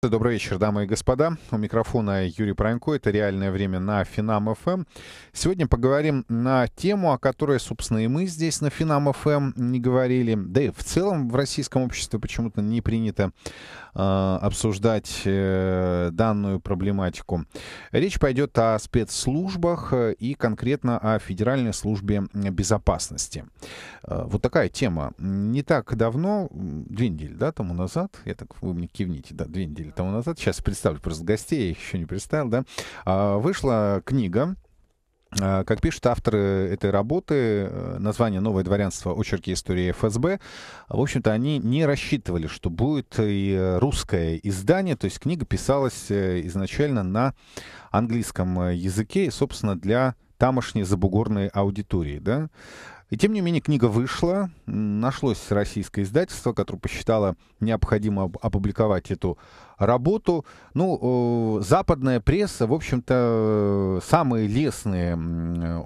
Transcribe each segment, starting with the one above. Добрый вечер, дамы и господа. У микрофона Юрий Пронко. Это «Реальное время» на Финам.ФМ. Сегодня поговорим на тему, о которой, собственно, и мы здесь на Финам.ФМ не говорили. Да и в целом в российском обществе почему-то не принято обсуждать данную проблематику. Речь пойдет о спецслужбах и конкретно о Федеральной службе безопасности. Вот такая тема. Не так давно, 2 недели, да, тому назад, вы мне кивните, да, 2 недели. Тому назад, сейчас представлю просто гостей, я их еще не представил, да, вышла книга, как пишут авторы этой работы, название «Новое дворянство. Очерки истории ФСБ». В общем-то, они не рассчитывали, что будет и русское издание, то есть книга писалась изначально на английском языке и, собственно, для тамошней забугорной аудитории, да. И тем не менее книга вышла, нашлось российское издательство, которое посчитало необходимо опубликовать эту работу. Ну, западная пресса, в общем-то, самые лестные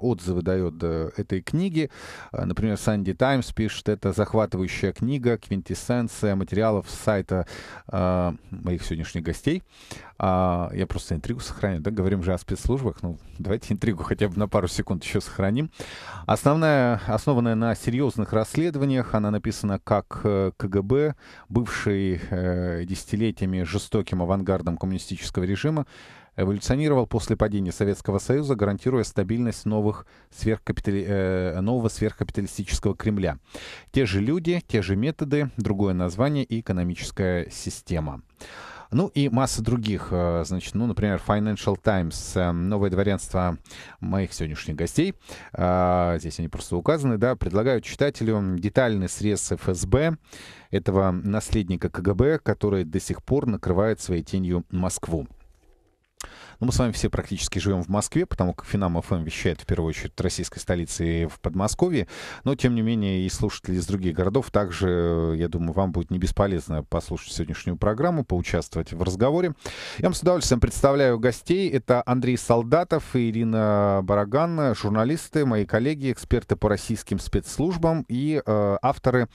отзывы дает этой книге. Например, Sunday Times пишет, это захватывающая книга, квинтэссенция материалов с сайта моих сегодняшних гостей. Я просто интригу сохраню, да, говорим же о спецслужбах, ну, давайте интригу хотя бы на пару секунд еще сохраним. Основанная на серьезных расследованиях, она написана как КГБ, бывший десятилетиями жестоким авангардом коммунистического режима, эволюционировал после падения Советского Союза, гарантируя стабильность нового сверхкапиталистического Кремля. Те же люди, те же методы, другое название и экономическая система. Ну и масса других, значит, ну, например, Financial Times, «Новое дворянство» моих сегодняшних гостей, здесь они просто указаны, да, предлагают читателю детальный срез ФСБ, этого наследника КГБ, который до сих пор накрывает своей тенью Москву. Ну, мы с вами все практически живем в Москве, потому как Финам.ФМ вещает в первую очередь в российской столице и в Подмосковье. Но, тем не менее, и слушатели из других городов также, я думаю, вам будет не бесполезно послушать сегодняшнюю программу, поучаствовать в разговоре. Я вам с удовольствием представляю гостей. Это Андрей Солдатов и Ирина Бороган, журналисты, мои коллеги, эксперты по российским спецслужбам и авторы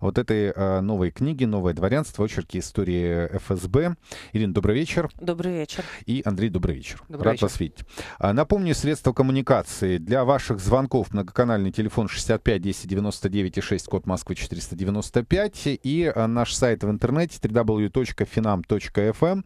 вот этой новой книги «Новое дворянство. Очерки истории ФСБ». Ирина, добрый вечер. Добрый вечер. И Андрей, добрый вечер. Рад вас видеть. Напомню, средства коммуникации. Для ваших звонков многоканальный телефон 65 10 99 и 6, код Москвы 495. И наш сайт в интернете www.finam.fm,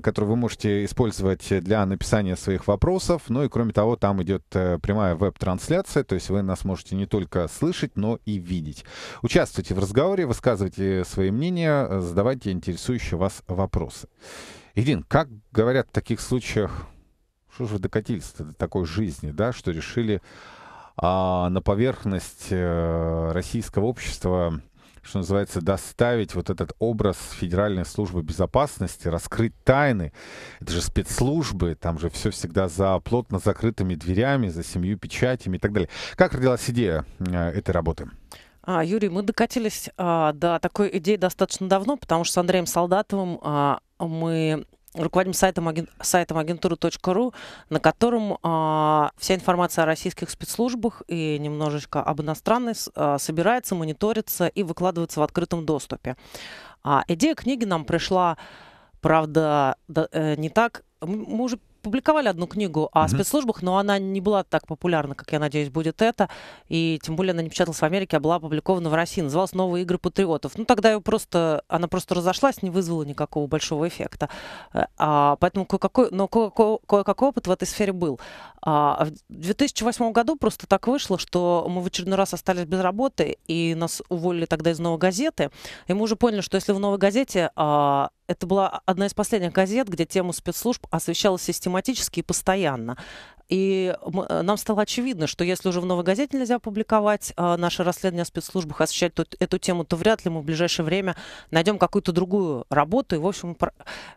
который вы можете использовать для написания своих вопросов. Ну и кроме того, там идет прямая веб-трансляция. То есть вы нас можете не только слышать, но и видеть. Участвуйте в разговоре, высказывайте свои мнения, задавайте интересующие вас вопросы. Ирин, как говорят в таких случаях, что же вы докатились-то до такой жизни, да, что решили на поверхность российского общества, что называется, доставить вот этот образ Федеральной службы безопасности, раскрыть тайны. Это же спецслужбы, там же все всегда за плотно закрытыми дверями, за семью печатями и так далее. Как родилась идея этой работы? Юрий, мы докатились до такой идеи достаточно давно, потому что с Андреем Солдатовым мы руководим сайтом agentura.ru, на котором вся информация о российских спецслужбах и немножечко об иностранной собирается, мониторится и выкладывается в открытом доступе. Идея книги нам пришла, правда, не так. Мы уже публиковали одну книгу о спецслужбах, но она не была так популярна, как, я надеюсь, будет это. И тем более она не печаталась в Америке, а была опубликована в России. Называлась «Новые игры патриотов». Ну, тогда она просто разошлась, не вызвала никакого большого эффекта. Поэтому кое-какой опыт в этой сфере был. В 2008 году просто так вышло, что мы в очередной раз остались без работы, и нас уволили тогда из «Новой газеты». И мы уже поняли, что если в «Новой газете» это была одна из последних газет, где тему спецслужб освещалась систематически и постоянно. И нам стало очевидно, что если уже в «Новой газете» нельзя публиковать наши расследования о спецслужбах, освещать эту тему, то вряд ли мы в ближайшее время найдем какую-то другую работу. И, в общем,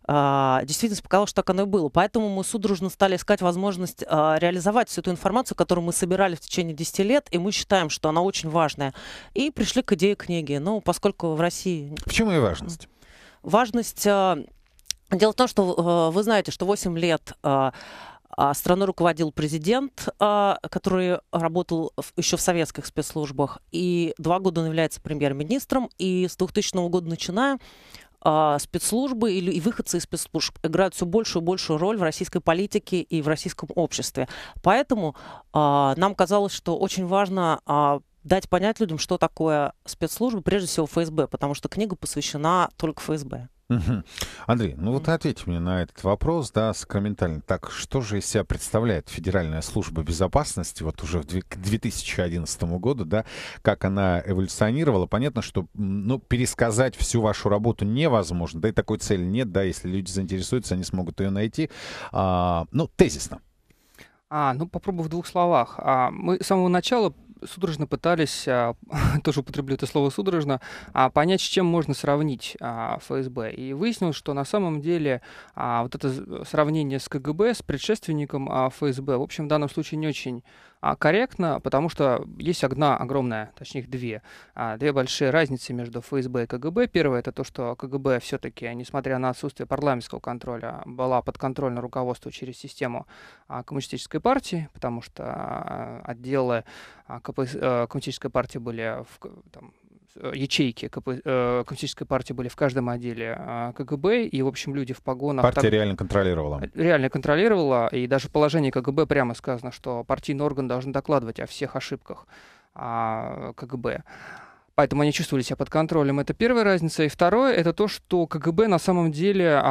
действительность показала, что так оно и было. Поэтому мы судорожно стали искать возможность реализовать всю эту информацию, которую мы собирали в течение 10 лет, и мы считаем, что она очень важная. И пришли к идее книги. Но поскольку в России... В чем ее важность? Важность... Дело в том, что вы знаете, что 8 лет страной руководил президент, который работал еще в советских спецслужбах, и 2 года он является премьер-министром, и с 2000 года начиная спецслужбы и выходцы из спецслужб играют все большую и большую роль в российской политике и в российском обществе. Поэтому нам казалось, что очень важно дать понять людям, что такое спецслужбы, прежде всего ФСБ, потому что книга посвящена только ФСБ. Андрей, ну вот ответь мне на этот вопрос, да, сакраментально. Так, что же из себя представляет Федеральная служба безопасности вот уже к 2011 году, да, как она эволюционировала? Понятно, что, ну, пересказать всю вашу работу невозможно, да и такой цели нет, да, если люди заинтересуются, они смогут ее найти, ну, тезисно. Ну, попробую в двух словах. Мы с самого начала судорожно пытались, тоже употреблю это слово судорожно, понять, с чем можно сравнить ФСБ. И выяснилось, что на самом деле вот это сравнение с КГБ, с предшественником ФСБ, в общем, в данном случае не очень корректно, потому что есть одна огромная, точнее две большие разницы между ФСБ и КГБ. Первое — это то, что КГБ все-таки, несмотря на отсутствие парламентского контроля, была подконтрольна руководству через систему коммунистической партии, потому что отделы коммунистической партии были ячейки коммунистической партии были в каждом отделе КГБ, и, в общем, люди в погонах... Партия реально контролировала. Реально контролировала, и даже в положении КГБ прямо сказано, что партийный орган должен докладывать о всех ошибках КГБ. Поэтому они чувствовали себя под контролем. Это первая разница. И второе — это то, что КГБ на самом деле,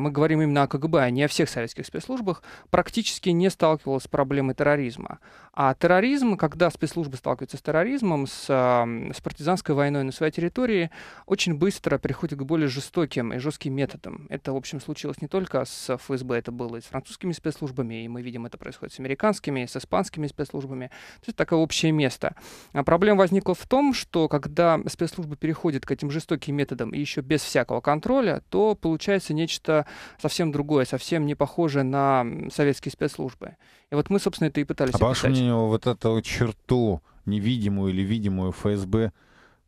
мы говорим именно о КГБ, а не о всех советских спецслужбах, практически не сталкивалась с проблемой терроризма. А терроризм, когда спецслужбы сталкиваются с терроризмом, с партизанской войной на своей территории, очень быстро приходит к более жестоким и жестким методам. Это, в общем, случилось не только с ФСБ, это было и с французскими спецслужбами, и мы видим, это происходит с американскими, с испанскими спецслужбами. То есть такое общее место. А проблема возникла в том, что когда спецслужбы переходят к этим жестоким методам и еще без всякого контроля, то получается нечто совсем другое, совсем не похожее на советские спецслужбы. И вот мы, собственно, это и пытались описать. А по вашему мнению, вот эту черту невидимую или видимую ФСБ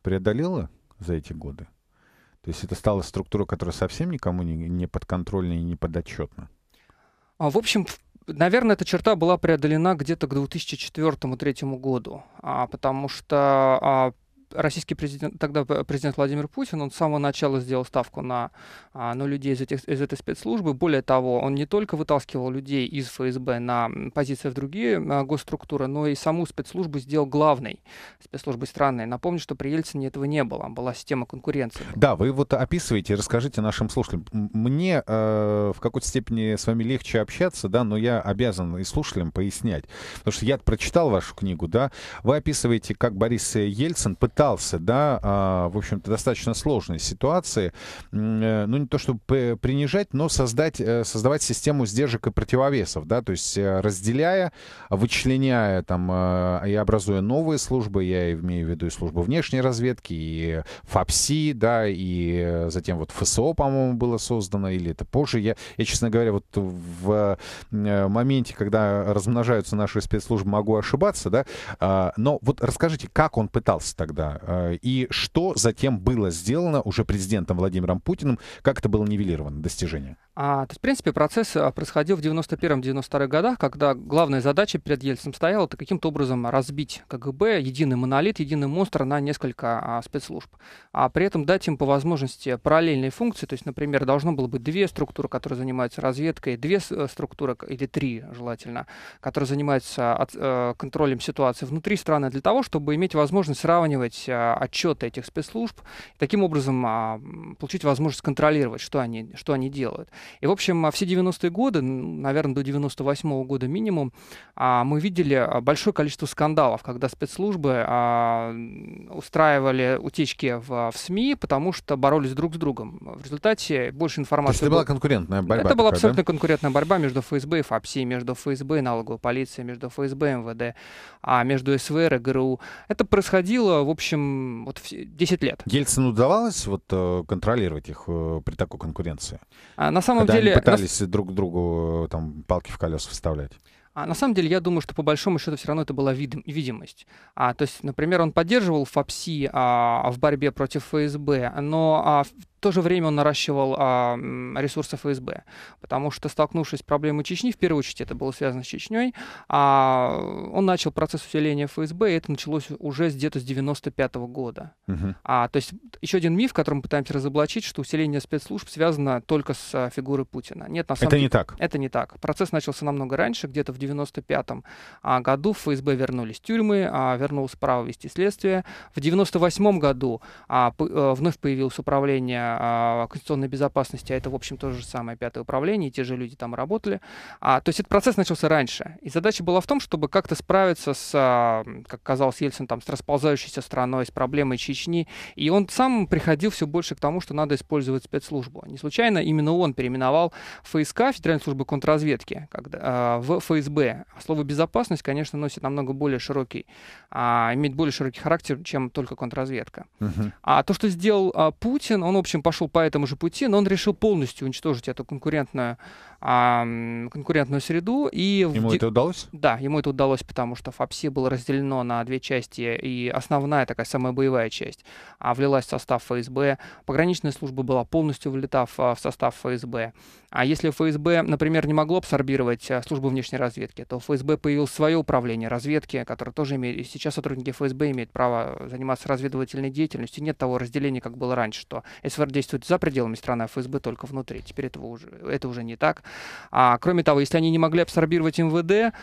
преодолела за эти годы? То есть это стала структура, которая совсем никому не подконтрольна и не подотчетна? В общем, наверное, эта черта была преодолена где-то к 2004-2003 году, потому что... Российский президент, тогда президент Владимир Путин, он с самого начала сделал ставку на людей из этой спецслужбы. Более того, он не только вытаскивал людей из ФСБ на позиции в другие госструктуры, но и саму спецслужбу сделал главной спецслужбой страны. Напомню, что при Ельцине этого не было. Была система конкуренции. Да, вы вот описываете, расскажите нашим слушателям. Мне в какой-то степени с вами легче общаться, да, но я обязан и слушателям пояснять. Потому что я прочитал вашу книгу, да, вы описываете, как Борис Ельцин пытался, да, в общем-то, достаточно сложной ситуации, ну, не то чтобы принижать, но создавать систему сдержек и противовесов, да, то есть разделяя, вычленяя там и образуя новые службы, я имею в виду и службу внешней разведки, и ФАПСИ, да, и затем вот ФСО, по-моему, было создано, или это позже. Я, честно говоря, вот в моменте, когда размножаются наши спецслужбы, могу ошибаться, да, но вот расскажите, как он пытался тогда? И что затем было сделано уже президентом Владимиром Путиным, как это было нивелировано, достижение? То есть, в принципе, процесс происходил в 1991-1992 годах, когда главная задача перед Ельцином стояла — это каким-то образом разбить КГБ, единый монолит, единый монстр на несколько спецслужб. А при этом дать им по возможности параллельные функции, то есть, например, должно было быть две структуры, которые занимаются разведкой, две структуры, или три желательно, которые занимаются контролем ситуации внутри страны, для того, чтобы иметь возможность сравнивать отчеты этих спецслужб, таким образом получить возможность контролировать, что они делают. И, в общем, все 90-е годы, наверное, до 98-го года минимум, мы видели большое количество скандалов, когда спецслужбы устраивали утечки в СМИ, потому что боролись друг с другом. В результате больше информации... То есть это была конкурентная борьба? Это была абсолютно конкурентная борьба между ФСБ и ФАПСИ, между ФСБ и налоговой полицией, между ФСБ и МВД, между СВР и ГРУ. Это происходило, в общем, вот 10 лет. Ельцину удавалось вот контролировать их при такой конкуренции? На самом деле... Они пытались друг другу там палки в колеса вставлять? На самом деле, я думаю, что по большому счету все равно это была видимость. То есть, например, он поддерживал ФАПСИ в борьбе против ФСБ, но В то же время он наращивал ресурсы ФСБ, потому что, столкнувшись с проблемой Чечни, в первую очередь это было связано с Чечней, он начал процесс усиления ФСБ, и это началось уже где-то с 95-го года. То есть еще один миф, который мы пытаемся разоблачить, что усиление спецслужб связано только с фигурой Путина. Нет, на самом деле, не так. Это не так. Процесс начался намного раньше, где-то в 95-м году в ФСБ вернулись тюрьмы, вернулось право вести следствие. В 98-м году вновь появилось управление конституционной безопасности, а это, в общем, то же самое пятое управление, и те же люди там работали. То есть этот процесс начался раньше. И задача была в том, чтобы как-то справиться с, как казалось Ельцин, там, с расползающейся страной, с проблемой Чечни. И он сам приходил все больше к тому, что надо использовать спецслужбу. Не случайно именно он переименовал ФСК, Федеральную службу контрразведки, в ФСБ. Слово «безопасность», конечно, носит намного более широкий, имеет более широкий характер, чем только контрразведка. А то, что сделал Путин, он, в общем, пошел по этому же пути, но он решил полностью уничтожить эту конкурентную среду. И ему это удалось? Да, ему это удалось, потому что ФАПСИ было разделено на две части, и основная, такая самая боевая часть, влилась в состав ФСБ, пограничная служба была полностью влита в состав ФСБ. А если ФСБ, например, не могло абсорбировать службу внешней разведки, то у ФСБ появилось свое управление разведки, которое тоже имеет, и сейчас сотрудники ФСБ имеют право заниматься разведывательной деятельностью, нет того разделения, как было раньше, что СВР действует за пределами страны, а ФСБ только внутри. Теперь это уже не так. Кроме того, если они не могли абсорбировать МВД,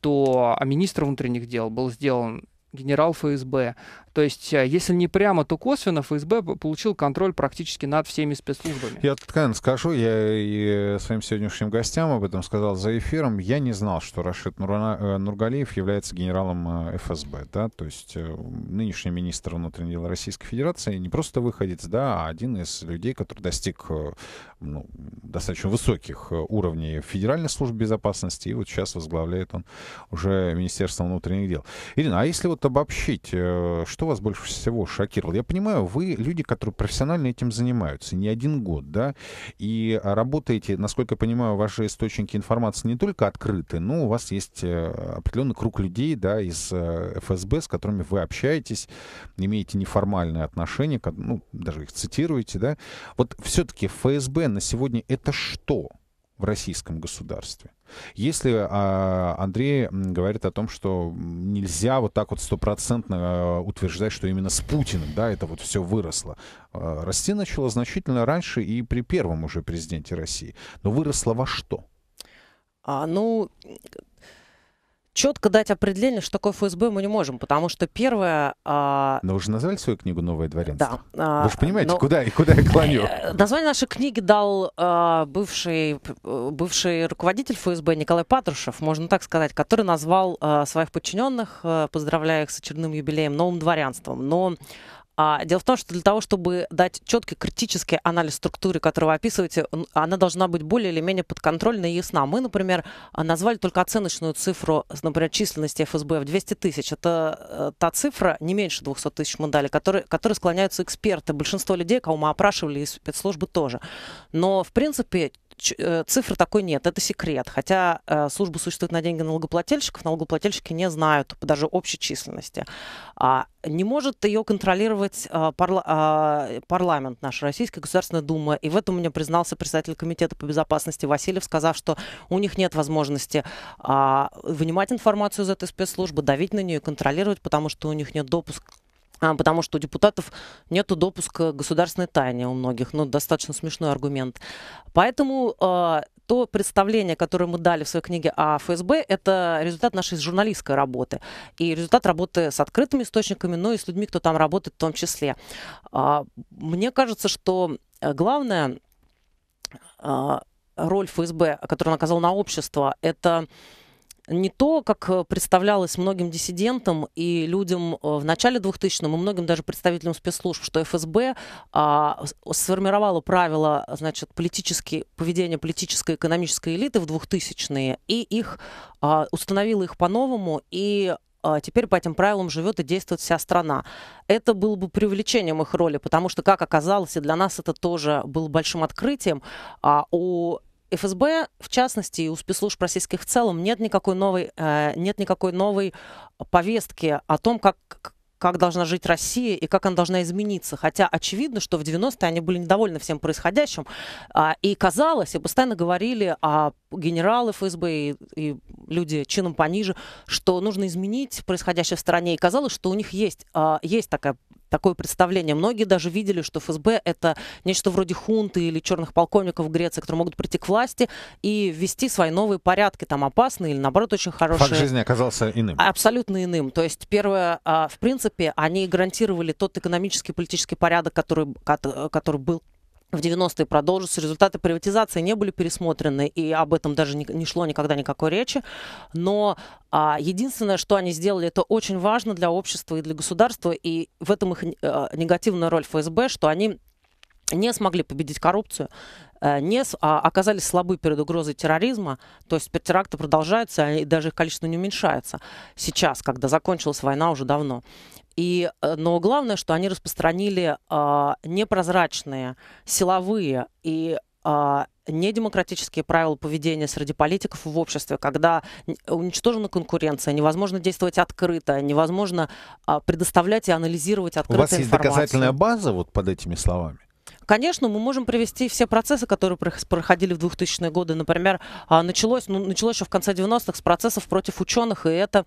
то министр внутренних дел был сделан генерал ФСБ. То есть, если не прямо, то косвенно ФСБ получил контроль практически над всеми спецслужбами. Я откровенно скажу, я и своим сегодняшним гостям об этом сказал за эфиром. Я не знал, что Рашид Нургалеев является генералом ФСБ. Да? То есть, нынешний министр внутренних дел Российской Федерации не просто выходец, да, а один из людей, который достиг достаточно высоких уровней в Федеральной службе безопасности. И вот сейчас возглавляет он уже Министерство внутренних дел. Ирина, а если вот обобщить, что вас больше всего шокировало? Я понимаю, вы люди, которые профессионально этим занимаются, не один год, да, и работаете, насколько я понимаю, ваши источники информации не только открыты, но у вас есть определенный круг людей, да, из ФСБ, с которыми вы общаетесь, имеете неформальные отношения, ну, даже их цитируете, да. Вот все-таки ФСБ на сегодня это что в российском государстве? Если Андрей говорит о том, что нельзя вот так вот стопроцентно утверждать, что именно с Путиным, да, это вот все выросло. Расти начало значительно раньше и при первом уже президенте России. Но выросло во что? Четко дать определение, что такое ФСБ, мы не можем, потому что первое... Но вы же назвали свою книгу «Новое дворянство». Да. Вы же понимаете, куда я клоню. Название нашей книги дал бывший руководитель ФСБ Николай Патрушев, можно так сказать, который назвал своих подчиненных, поздравляя их с очередным юбилеем, «Новым дворянством». Но дело в том, что для того, чтобы дать четкий критический анализ структуры, которую вы описываете, она должна быть более или менее подконтрольна и ясна. Мы, например, назвали только оценочную цифру, например, численности ФСБ в 200 тысяч. Это та цифра, не меньше 200 тысяч мы дали, которые склоняются эксперты. Большинство людей, кого мы опрашивали, из спецслужбы тоже. Но, в принципе, цифры такой нет, это секрет. Хотя служба существует на деньги налогоплательщиков, налогоплательщики не знают даже общей численности. Не может ее контролировать парламент наш, Российская Государственная Дума. И в этом мне признался председатель комитета по безопасности Васильев, сказав, что у них нет возможности вынимать информацию из этой спецслужбы, давить на нее, контролировать, потому что у них нет допуска. Потому что у депутатов нет допуска к государственной тайне у многих. Ну, достаточно смешной аргумент. Поэтому то представление, которое мы дали в своей книге о ФСБ, это результат нашей журналистской работы. И результат работы с открытыми источниками, но и с людьми, кто там работает в том числе. Мне кажется, что главная роль ФСБ, которую он оказал на общество, это... не то, как представлялось многим диссидентам и людям в начале 2000-х, и многим даже представителям спецслужб, что ФСБ сформировало правила, значит, поведения политической и экономической элиты в 2000-е, и установило их по-новому, и теперь по этим правилам живет и действует вся страна. Это было бы привлечением их роли, потому что, как оказалось, и для нас это тоже было большим открытием, у ФСБ, в частности, и у спецслужб российских в целом, нет никакой новой повестки о том, как как должна жить Россия и как она должна измениться. Хотя очевидно, что в 90-е они были недовольны всем происходящим. И казалось, и постоянно говорили генералы ФСБ и люди чином пониже, что нужно изменить происходящее в стране. И казалось, что у них есть такое представление. Многие даже видели, что ФСБ — это нечто вроде хунты или черных полковников в Греции, которые могут прийти к власти и ввести свои новые порядки, там опасные или, наоборот, очень хорошие. Факт жизни оказался иным. Абсолютно иным. То есть, первое, в принципе, они гарантировали тот экономический и политический порядок, который был в 90-е, продолжится. Результаты приватизации не были пересмотрены, и об этом даже не шло никогда никакой речи. Но единственное, что они сделали, это очень важно для общества и для государства, и в этом их негативная роль ФСБ, что они не смогли победить коррупцию, оказались слабы перед угрозой терроризма, то есть теракты продолжаются, и даже их количество не уменьшается сейчас, когда закончилась война уже давно. Но главное, что они распространили непрозрачные, силовые и недемократические правила поведения среди политиков в обществе, когда уничтожена конкуренция, невозможно действовать открыто, невозможно предоставлять и анализировать открытую информацию. У вас есть доказательная база вот под этими словами? Конечно, мы можем привести все процессы, которые проходили в 2000-е годы. Например, началось еще в конце 90-х с процессов против ученых, и это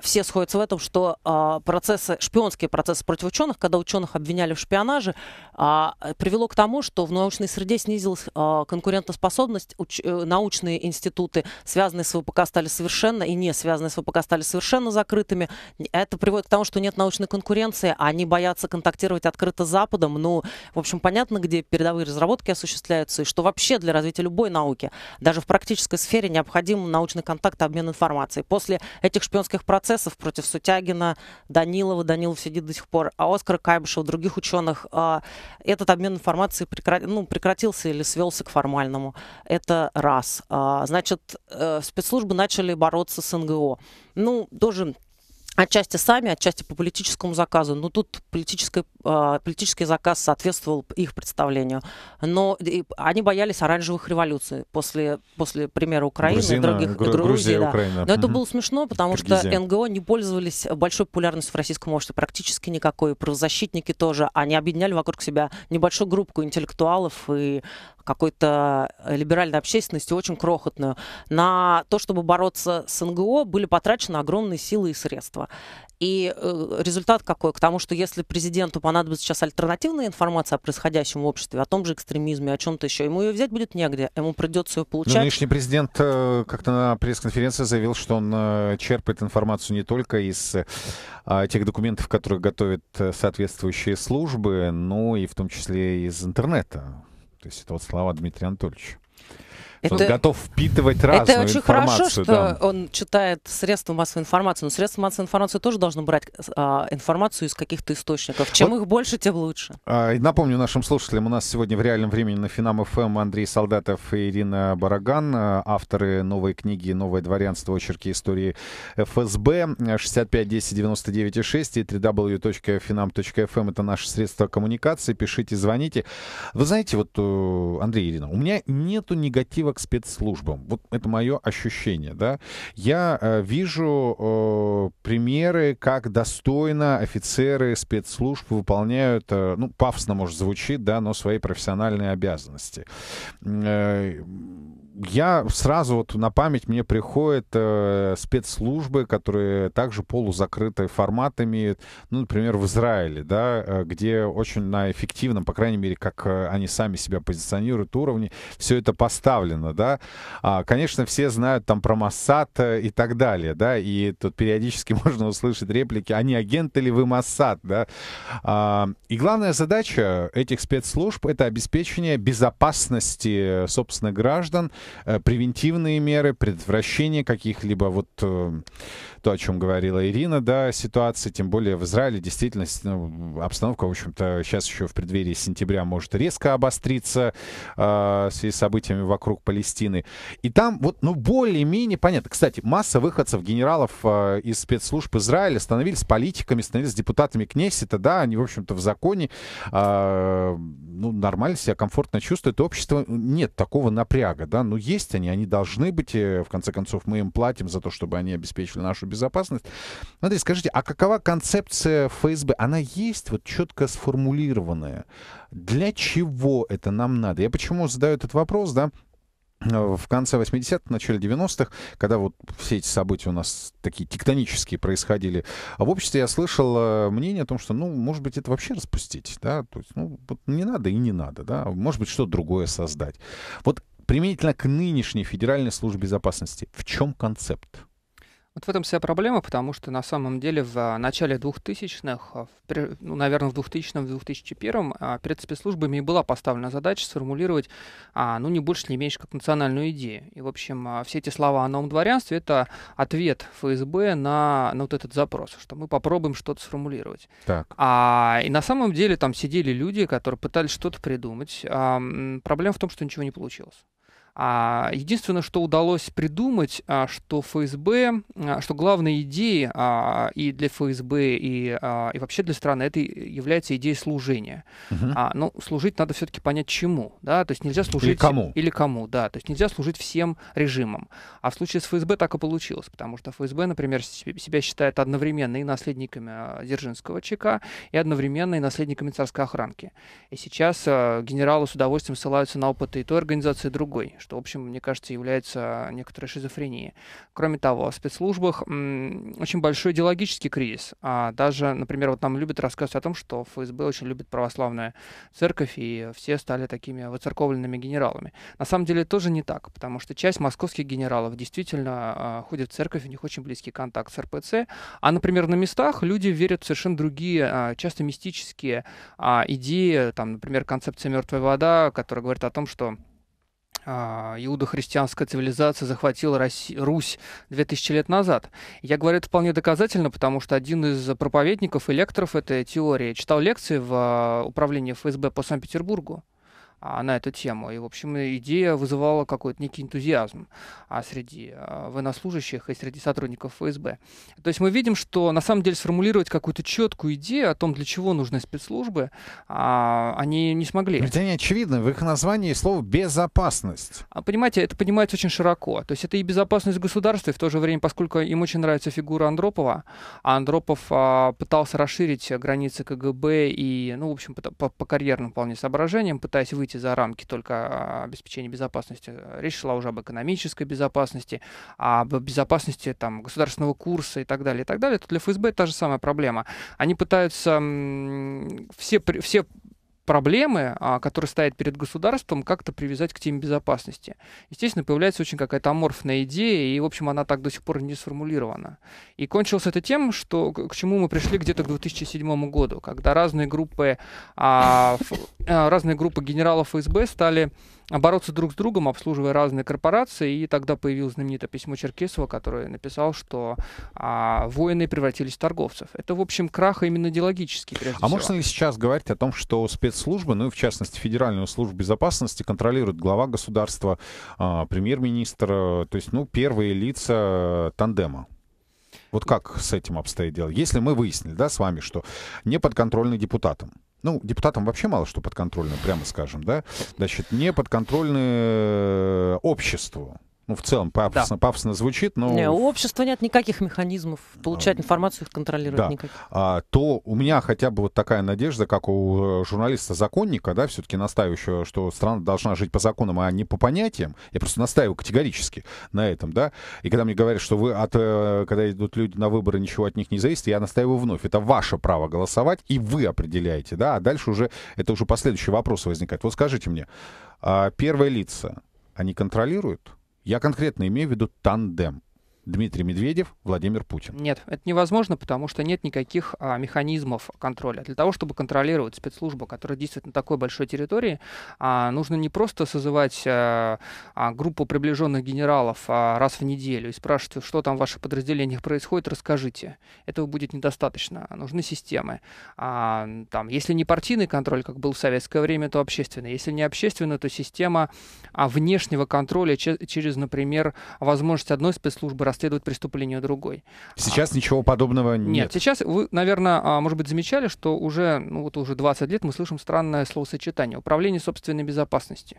все сходятся в этом, что шпионские процессы против ученых, когда ученых обвиняли в шпионаже, привело к тому, что в научной среде снизилась конкурентоспособность, научные институты, связанные с ВПК, стали совершенно и не связанные с ВПК, стали совершенно закрытыми. Это приводит к тому, что нет научной конкуренции, они боятся контактировать открыто с Западом, ну, в общем, понятно, где передовые разработки осуществляются, и что вообще для развития любой науки, даже в практической сфере, необходим научный контакт и обмен информацией. После этих шпионских процессов против Сутягина, Данилова, Данилов сидит до сих пор, Оскара Кайбышева, других ученых, этот обмен информацией прекратился или свелся к формальному. Это раз. Значит, спецслужбы начали бороться с НГО. Ну, тоже... Отчасти сами, отчасти по политическому заказу. Но тут политический заказ соответствовал их представлению. Но они боялись оранжевых революций после примера Украины и других. Грузия, да. Украина. Но это было смешно, потому что НГО не пользовались большой популярностью в российском обществе. Практически никакой. Правозащитники тоже. Они объединяли вокруг себя небольшую группу интеллектуалов и какой-то либеральной общественности, очень крохотную. На то, чтобы бороться с НГО, были потрачены огромные силы и средства. И результат какой? К тому, что если президенту понадобится сейчас альтернативная информация о происходящем в обществе, о том же экстремизме, о чем-то еще, ему ее взять будет негде, ему придется ее получать. Но нынешний президент как-то на пресс-конференции заявил, что он черпает информацию не только из тех документов, которые готовят соответствующие службы, но и в том числе из интернета. То есть это вот слова Дмитрия Анатольевича. Он готов впитывать разную информацию. Это очень хорошо, что он читает средства массовой информации, но средства массовой информации тоже должны брать информацию из каких-то источников. Чем их больше, тем лучше. Напомню нашим слушателям, у нас сегодня в реальном времени на Финам.ФМ Андрей Солдатов и Ирина Бороган, авторы новой книги «Новое дворянство. Очерки истории ФСБ», 65 10 99 6, и www.finam.fm. Это наши средства коммуникации. Пишите, звоните. Вы знаете, вот, Андрей, Ирина, у меня нету негатива к спецслужбам. Вот это мое ощущение, да. Я вижу примеры, как достойно офицеры спецслужб выполняют, ну, пафосно, может, звучит, да, но свои профессиональные обязанности. Я сразу вот на память мне приходят спецслужбы, которые также полузакрыты форматами, ну, например, в Израиле, да, где очень на эффективном, по крайней мере, как они сами себя позиционируют, уровне, все это поставлено, да. Конечно, все знают там про МОССАД и так далее, да, и тут периодически можно услышать реплики, а не агенты ли вы МОССАД, да. И главная задача этих спецслужб — это обеспечение безопасности собственных граждан, превентивные меры, предотвращение каких-либо, вот то, о чем говорила Ирина, да, ситуации, тем более в Израиле действительно, ну, обстановка, в общем-то, сейчас еще в преддверии сентября может резко обостриться в связи с событиями вокруг Палестины. И там вот, ну, более-менее понятно. Кстати, масса выходцев генералов из спецслужб Израиля становились политиками, становились депутатами Кнесета, да, они, в общем-то, в законе, ну, нормально себя комфортно чувствуют. Общество, нет такого напряга, да, ну, есть они должны быть, в конце концов, мы им платим за то, чтобы они обеспечили нашу безопасность. Андрей, скажите, а какова концепция ФСБ? Она есть вот четко сформулированная? Для чего это нам надо? Я почему задаю этот вопрос, да? В конце 80-х, начале 90-х, когда вот все эти события у нас такие тектонические происходили, в обществе я слышал мнение о том, что, ну, может быть, это вообще распустить, да, то есть, ну, вот не надо и не надо, да, может быть, что-то другое создать. Вот применительно к нынешней Федеральной службе безопасности, в чем концепт? Вот в этом вся проблема, потому что на самом деле в начале 2000-х, ну, наверное, в 2000-2001, перед спецслужбами и была поставлена задача сформулировать, ну, не больше, не меньше, как национальную идею. И, в общем, все эти слова о новом дворянстве — это ответ ФСБ на вот этот запрос, что мы попробуем что-то сформулировать. Так. И на самом деле там сидели люди, которые пытались что-то придумать. Проблема в том, что ничего не получилось. Единственное, что удалось придумать, что ФСБ, что главной идеей и для ФСБ, и вообще для страны, это является идея служения. Но служить надо все-таки понять чему, да, то есть нельзя служить... Или кому, да, то есть нельзя служить всем режимам. А в случае с ФСБ так и получилось, потому что ФСБ, например, себя считает одновременно и наследниками Дзержинского ЧК, и одновременно и наследниками царской охранки. И сейчас генералы с удовольствием ссылаются на опыты и той организации, и другой, что, в общем, мне кажется, является некоторой шизофренией. Кроме того, в спецслужбах очень большой идеологический кризис. Даже, например, вот нам любят рассказывать о том, что ФСБ очень любит православную церковь, и все стали такими воцерковленными генералами. На самом деле тоже не так, потому что часть московских генералов действительно ходит в церковь, у них очень близкий контакт с РПЦ. А, например, на местах люди верят в совершенно другие, часто мистические идеи, там, например, концепция «мертвая вода», которая говорит о том, что иудо-христианская цивилизация захватила Русь 2000 лет назад. Я говорю это вполне доказательно, потому что один из проповедников и лекторов этой теории читал лекции в управлении ФСБ по Санкт-Петербургу на эту тему. И, в общем, идея вызывала какой-то некий энтузиазм среди военнослужащих и среди сотрудников ФСБ. То есть мы видим, что на самом деле сформулировать какую-то четкую идею о том, для чего нужны спецслужбы, они не смогли. Ведь они очевидны. В их названии слово «безопасность». Понимаете, это понимается очень широко. То есть это и безопасность государства, и в то же время, поскольку им очень нравится фигура Андропова, а Андропов пытался расширить границы КГБ и, ну, в общем, по карьерным вполне соображениям, пытаясь выйти за рамки только обеспечения безопасности. Речь шла уже об экономической безопасности, об безопасности там, государственного курса и так далее, и так далее. Тут для ФСБ та же самая проблема. Они пытаются все проблемы, которые стоят перед государством, как-то привязать к теме безопасности. Естественно, появляется очень какая-то аморфная идея, и, в общем, она так до сих пор не сформулирована. И кончилось это тем, что, к чему мы пришли где-то к 2007 году, когда разные группы генералов ФСБ стали бороться друг с другом, обслуживая разные корпорации, и тогда появилось знаменитое письмо Черкесова, который написал, что воины превратились в торговцев. Это, в общем, крах именно идеологический. А можно ли сейчас говорить о том, что спецслужбы, ну и в частности Федеральную службу безопасности, контролирует глава государства, премьер-министр, то есть, ну, первые лица тандема? Вот как с этим обстоит дело? Если мы выяснили, да, с вами, что не подконтрольны депутатам. Ну, депутатам вообще мало что подконтрольно, прямо скажем, да? Значит, не подконтрольны обществу. Ну, в целом, пафосно звучит, но... Не, у общества нет никаких механизмов получать информацию, их контролировать, да, никак. То у меня хотя бы вот такая надежда, как у журналиста-законника, да, все-таки настаивающего, что страна должна жить по законам, а не по понятиям. Я просто настаиваю категорически на этом, да. И когда мне говорят, что когда идут люди на выборы, ничего от них не зависит, я настаиваю вновь. Это ваше право голосовать, и вы определяете, да. А дальше уже, это уже последующие вопросы возникают. Вот скажите мне, первые лица, они контролируют? Я конкретно имею в виду тандем. Дмитрий Медведев, Владимир Путин? Нет, это невозможно, потому что нет никаких механизмов контроля. Для того, чтобы контролировать спецслужбу, которая действует на такой большой территории, нужно не просто созывать группу приближенных генералов раз в неделю и спрашивать, что там в ваших подразделениях происходит, расскажите. Этого будет недостаточно. Нужны системы. Там, если не партийный контроль, как был в советское время, то общественный. Если не общественный, то система внешнего контроля через, например, возможность одной спецслужбы расследовать преступление другой. Сейчас ничего подобного нет. Нет, сейчас вы, наверное, может быть, замечали, что уже, ну, вот уже 20 лет мы слышим странное словосочетание «управление собственной безопасностью».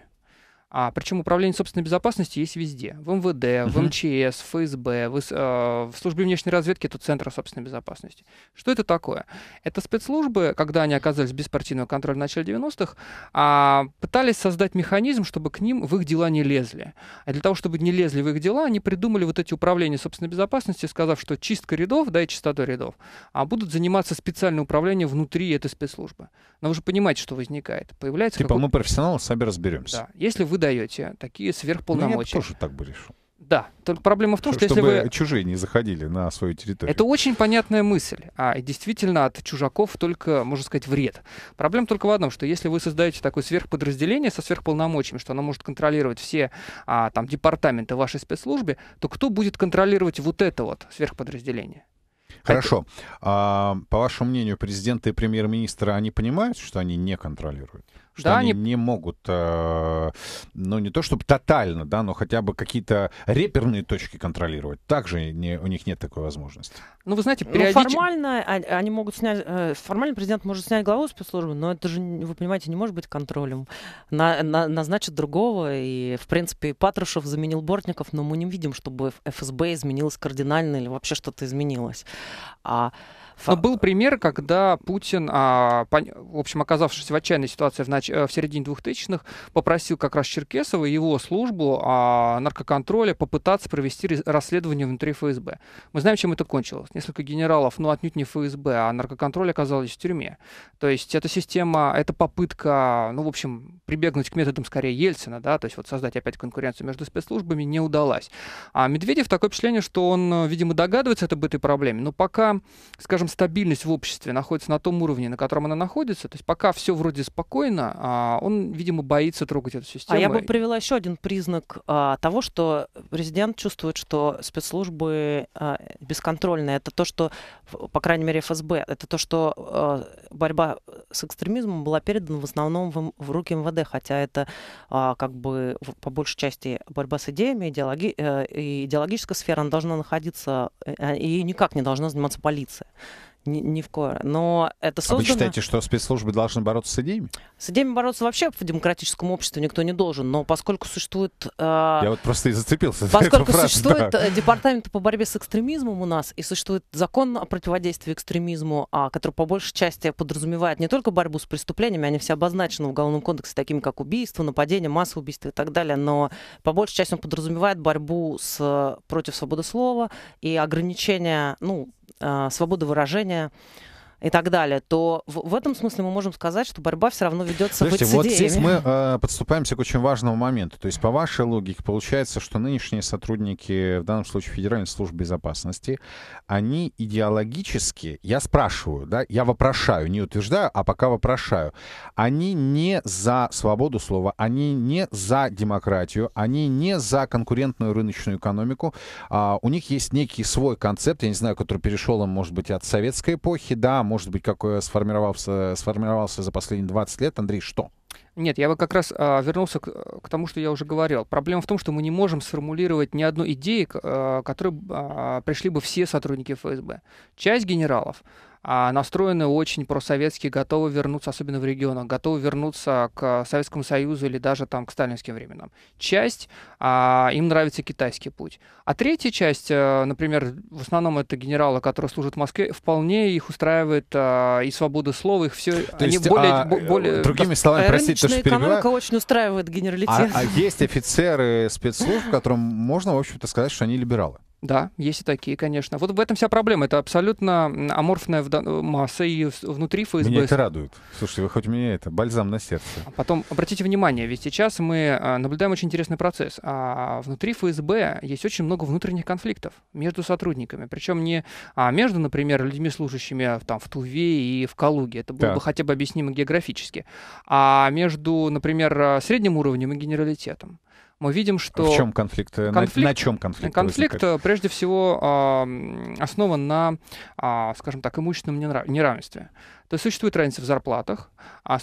Причем управление собственной безопасностью есть везде. В МВД, в МЧС, в ФСБ, в службе внешней разведки, это Центр собственной безопасности. Что это такое? Это спецслужбы, когда они оказались без партийного контроля в начале 90-х, пытались создать механизм, чтобы к ним в их дела не лезли. А для того, чтобы не лезли в их дела, они придумали вот эти управления собственной безопасности, сказав, что чистка рядов, да, и чистотой рядов, будут заниматься специальное управление внутри этой спецслужбы. Но вы же понимаете, что возникает. Появляется типа мы профессионалы, сами разберемся. Да. Если вы даете такие сверхполномочия. Ну, я тоже так бы решил. Да, только проблема в том, что если вы... чужие не заходили на свою территорию. Это очень понятная мысль. И действительно, от чужаков только, можно сказать, вред. Проблема только в одном, что если вы создаете такое сверхподразделение со сверхполномочиями, что оно может контролировать все там, департаменты вашей спецслужбы, то кто будет контролировать вот это вот сверхподразделение? Хорошо. По вашему мнению, президенты и премьер-министры, они понимают, что они не контролируют? Что да, они не могут, ну не то чтобы тотально, да, но хотя бы какие-то реперные точки контролировать. Также у них нет такой возможности. Ну вы знаете, формально они могут снять, формально президент может снять главу спецслужбы, но это же, вы понимаете, не может быть контролем. Назначат другого, и в принципе Патрушев заменил Бортников, но мы не видим, чтобы ФСБ изменилось кардинально или вообще что-то изменилось. Но был пример, когда Путин, в общем, оказавшись в отчаянной ситуации в середине 2000-х, попросил как раз Черкесова и его службу наркоконтроля попытаться провести расследование внутри ФСБ. Мы знаем, чем это кончилось. Несколько генералов, ну, отнюдь не ФСБ, а наркоконтроль оказалось в тюрьме. То есть эта система, эта попытка, ну, в общем, прибегнуть к методам скорее Ельцина, да, то есть вот создать опять конкуренцию между спецслужбами не удалась. А Медведев такое впечатление, что он, видимо, догадывается об этой проблеме, но пока, скажем, стабильность в обществе находится на том уровне, на котором она находится, то есть пока все вроде спокойно, он, видимо, боится трогать эту систему. А я бы привела еще один признак того, что президент чувствует, что спецслужбы бесконтрольные. Это то, что, по крайней мере, ФСБ, это то, что борьба с экстремизмом была передана в основном в руки МВД, хотя это как бы по большей части борьба с идеями, идеологическая сфера, она должна находиться, и никак не должна заниматься полиция. Ни в коем. Но это создано... А вы считаете, что спецслужбы должны бороться с идеями? С идеями бороться вообще в демократическом обществе никто не должен, но поскольку существует... Я вот просто и зацепился за эту фразу. Поскольку существует департамент по борьбе с экстремизмом у нас, и существует закон о противодействии экстремизму, который по большей части подразумевает не только борьбу с преступлениями, они все обозначены в Уголовном кодексе, такими как убийство, нападение, массовое убийство и так далее, но по большей части он подразумевает борьбу против свободы слова и ограничения, ну, свободы выражения и так далее, то в этом смысле мы можем сказать, что борьба все равно ведется в идеями. Вот здесь мы подступаемся к очень важному моменту. То есть по вашей логике получается, что нынешние сотрудники, в данном случае Федеральной службы безопасности, они идеологически, я спрашиваю, да, я вопрошаю, не утверждаю, а пока вопрошаю, они не за свободу слова, они не за демократию, они не за конкурентную рыночную экономику. У них есть некий свой концепт, я не знаю, который перешел им, может быть, от советской эпохи, да, может быть, какой сформировался за последние 20 лет. Андрей, что? Нет, я бы как раз вернулся к тому, что я уже говорил. Проблема в том, что мы не можем сформулировать ни одной идеи, к которой пришли бы все сотрудники ФСБ. Часть генералов настроены очень просоветские, готовы вернуться, особенно в регионах, готовы вернуться к Советскому Союзу или даже там к сталинским временам. Часть, им нравится китайский путь. А третья часть, например, в основном это генералы, которые служат в Москве, вполне их устраивает и свобода слова, их все... То они есть, другими словами, простите, то, что перебиваю. Рыночная экономика очень устраивает генералитет. А есть офицеры спецслужб, которым можно, в общем-то, сказать, что они либералы. Да, есть и такие, конечно. Вот в этом вся проблема. Это абсолютно аморфная масса, и внутри ФСБ... Меня это радует. Слушайте, вы хоть меня это бальзам на сердце. Потом, обратите внимание, ведь сейчас мы наблюдаем очень интересный процесс. Внутри ФСБ есть очень много внутренних конфликтов между сотрудниками. Причем не между, например, людьми, служащими там, в Туве и в Калуге. Это было бы хотя бы объяснимо географически. А между, например, средним уровнем и генералитетом. Мы видим, что... В чем конфликт? На чем конфликт? Конфликт, прежде всего, основан на, скажем так, имущественном неравенстве. То есть существует разница в зарплатах,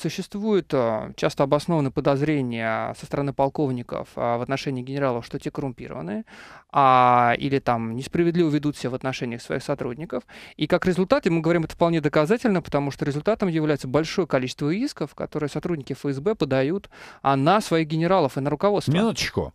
существуют часто обоснованные подозрения со стороны полковников в отношении генералов, что те коррумпированы, или там несправедливо ведут себя в отношениях своих сотрудников. И как результат, и мы говорим это вполне доказательно, потому что результатом является большое количество исков, которые сотрудники ФСБ подают на своих генералов и на руководство. Минуточку.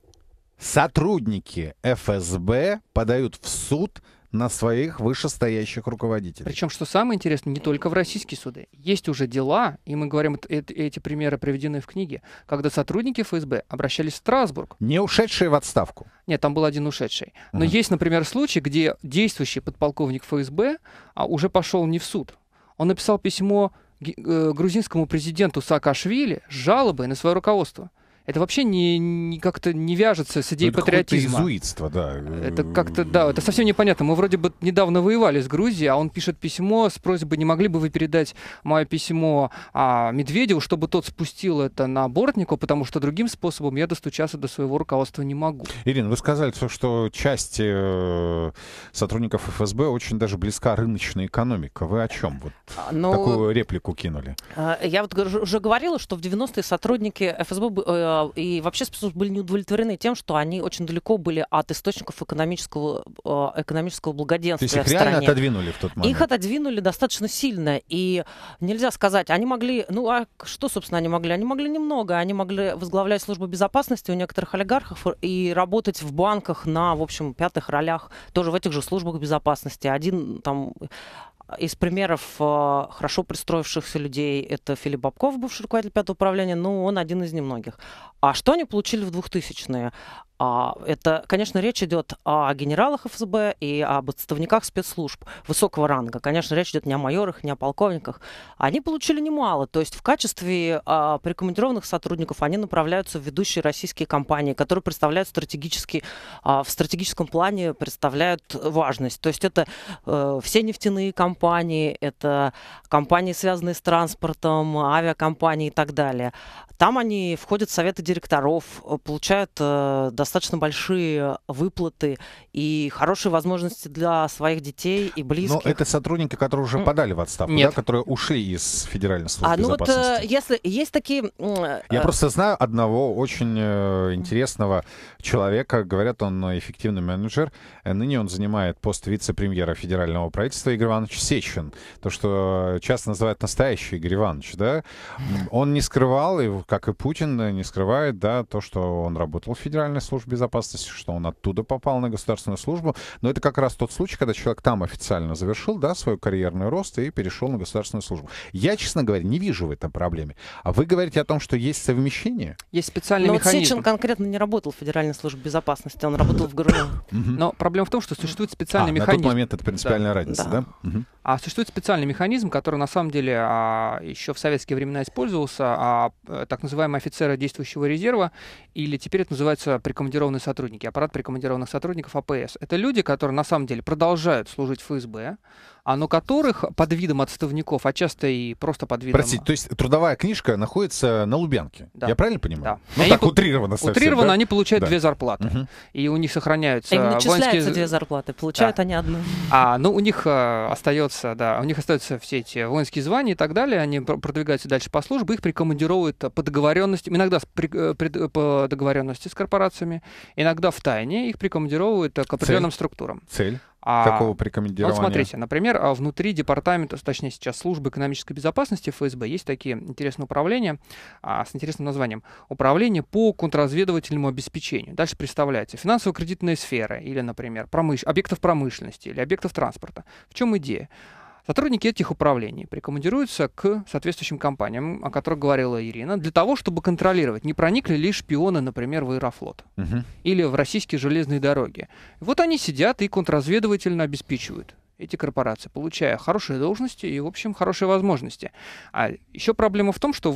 Сотрудники ФСБ подают в суд на своих вышестоящих руководителей. Причем, что самое интересное, не только в российские суды. Есть уже дела, и мы говорим, эти примеры приведены в книге, когда сотрудники ФСБ обращались в Страсбург. Не ушедшие в отставку. Нет, там был один ушедший. Но есть, например, случай, где действующий подполковник ФСБ уже пошел не в суд. Он написал письмо грузинскому президенту Саакашвили с жалобой на свое руководство. Это вообще как-то не вяжется с идеей патриотизма. Это изуитство, да. Это как-то, да, это совсем непонятно. Мы вроде бы недавно воевали с Грузией, а он пишет письмо с просьбой, не могли бы вы передать мое письмо Медведеву, чтобы тот спустил это на Бортнику, потому что другим способом я достучаться до своего руководства не могу. Ирина, вы сказали, что часть сотрудников ФСБ очень даже близка рыночная экономика. Вы о чем? Вот такую реплику кинули. Я вот уже говорила, что в 90-е сотрудники ФСБ... и вообще спецслужбы были не удовлетворены тем, что они очень далеко были от источников экономического благоденствия в стране. То есть их реально отодвинули в тот момент? Их отодвинули достаточно сильно. И нельзя сказать, они могли... Ну, а что, собственно, они могли? Они могли немного. Они могли возглавлять службу безопасности у некоторых олигархов и работать в банках на, в общем, пятых ролях, тоже в этих же службах безопасности. Один там... Из примеров хорошо пристроившихся людей это Филипп Бобков, бывший руководитель 5-го управления, но он один из немногих. А что они получили в 2000-е? Это, конечно, речь идет о генералах ФСБ и об отставниках спецслужб высокого ранга. Конечно, речь идет не о майорах, не о полковниках. Они получили немало. То есть в качестве прикомандированных сотрудников они направляются в ведущие российские компании, которые представляют в стратегическом плане представляют важность. То есть это все нефтяные компании, это компании, связанные с транспортом, авиакомпании и так далее. Там они входят в советы директоров, получают достаточно большие выплаты и хорошие возможности для своих детей и близких. Но это сотрудники, которые уже подали в отставку, да, которые ушли из Федеральной службы безопасности. Вот, если есть такие... Я просто знаю одного очень интересного человека. Говорят, он эффективный менеджер. Ныне он занимает пост вице-премьера федерального правительства Игорь Иванович Сечин. То, что часто называют настоящий Игорь Иванович. Да? Он не скрывал, как и Путин не скрывает, да, то, что он работал в Федеральной службе безопасности, что он оттуда попал на государственную службу. Но это как раз тот случай, когда человек там официально завершил, да, свой карьерный рост и перешел на государственную службу. Я, честно говоря, не вижу в этом проблеме. А вы говорите о том, что есть совмещение? Есть специальный механизм. Но Сечин конкретно не работал в Федеральной службе безопасности, он работал в ГРУ. Но проблема в том, что существует специальный механизм. На тот момент это принципиальная разница, да? Существует специальный механизм, который на самом деле еще в советские времена использовался, так называемые офицеры действующего резерва, или теперь это называется прикомандированные сотрудники, аппарат прикомандированных сотрудников АПС. Это люди, которые на самом деле продолжают служить в ФСБ, но которых под видом отставников, а часто и просто под видом... Простите, то есть трудовая книжка находится на Лубянке, да. Я правильно понимаю? Да. Ну они так утрированно совсем. Утрированно, да? Они получают две зарплаты, и у них сохраняются... Им начисляются две зарплаты, получают они одну. Ну, у них остается, да, у них остаются все эти воинские звания и так далее, они продвигаются дальше по службе, их прикомандируют по договоренности, иногда по договоренности с корпорациями, иногда в тайне их прикомандируют к определенным структурам. Цель? Такого прикомандирования. Вот смотрите, например, внутри департамента, точнее сейчас службы экономической безопасности ФСБ, есть такие интересные управления с интересным названием. Управление по контрразведывательному обеспечению. Дальше представляете. Финансово-кредитная сфера или, например, объектов промышленности или объектов транспорта. В чем идея? Сотрудники этих управлений прикомандируются к соответствующим компаниям, о которых говорила Ирина, для того, чтобы контролировать, не проникли ли шпионы, например, в Аэрофлот или в российские железные дороги. Вот они сидят и контрразведывательно обеспечивают эти корпорации, получая хорошие должности и, в общем, хорошие возможности. А еще проблема в том, что,